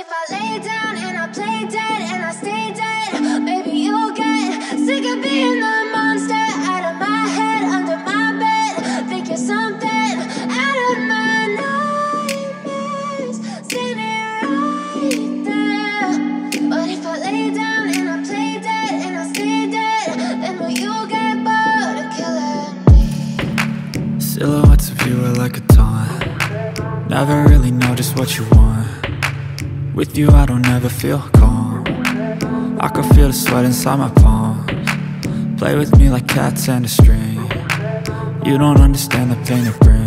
if I lay down and I play dead and I stay dead, maybe you'll get sick of being the monster out of my head, under my bed. Think you're something out of my nightmares, sitting right there. But if I lay down and I play dead and I stay dead, then will you get bored of killing me? Silhouettes of you are like a taunt. Never really know just what you want. With you I don't ever feel calm. I can feel the sweat inside my palms. Play with me like cats and a string. You don't understand the pain it brings.